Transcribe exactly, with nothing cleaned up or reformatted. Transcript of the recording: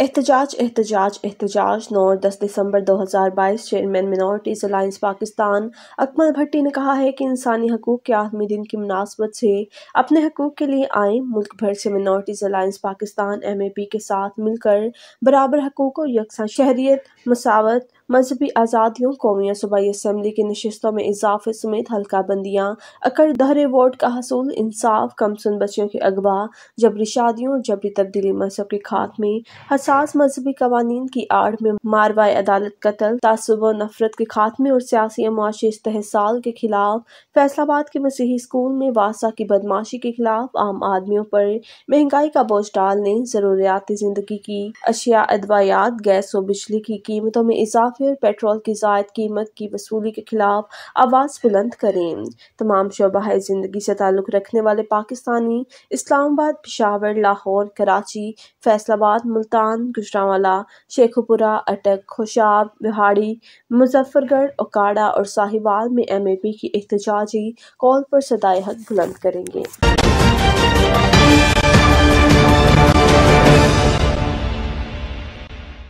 एहतजाज एहतजाज एहतजाज नौ और दस दिसंबर दो हज़ार बाईस chairman minorities alliance Pakistan Akmal Bhatti ने कहा है कि इंसानी हकूक़ के आठवें दिन की मुनासबत से अपने हकूक़ के लिए आए मुल्क भर से minorities alliance Pakistan M A P के साथ मिलकर बराबर हकूक़ और यकसा शहरियत, मसावत, मजहबी आज़ादियों, कौमी सूबाई असम्बली की नशस्तों में इजाफे समेत हल्का बंदियाँ, अकड़ दोहरे वोट का हसूल, इंसाफ, कमसुन बच्चियों के अगवा, जबरी शादियों और जबरी तब्दीली मजहब के खात्मे, हसास मजहबी कवानीन की आड़ में मारवाए अदालत कतल, तासुब व नफरत के खात्मे और सियासी और माशी इस्तेहसाल के खिलाफ, फैसलाबाद के मसीही स्कूल में वासा की बदमाशी के खिलाफ, आम आदमियों पर महंगाई का बोझ डालने, ज़रूरियाती ज़िंदगी की अशिया, अदवायात, गैस और बिजली की कीमतों में इजाफा और पेट्रोल की ज़ायद कीमत की वसूली के खिलाफ आवाज़ बुलंद करें। तमाम शोबाए ज़िंदगी से ताल्लुक़ रखने वाले पाकिस्तानी इस्लामाबाद, पिशावर, लाहौर, कराची, फैसलाबाद, मुल्तान, गुजरांवाला, शेखुपुरा, अटक, खुशाब, बिहाड़ी, मुजफ्फरगढ़, ओकाड़ा और साहिवाल में एम ए पी की एहतजाजी कॉल पर सदाए हक बुलंद करेंगे।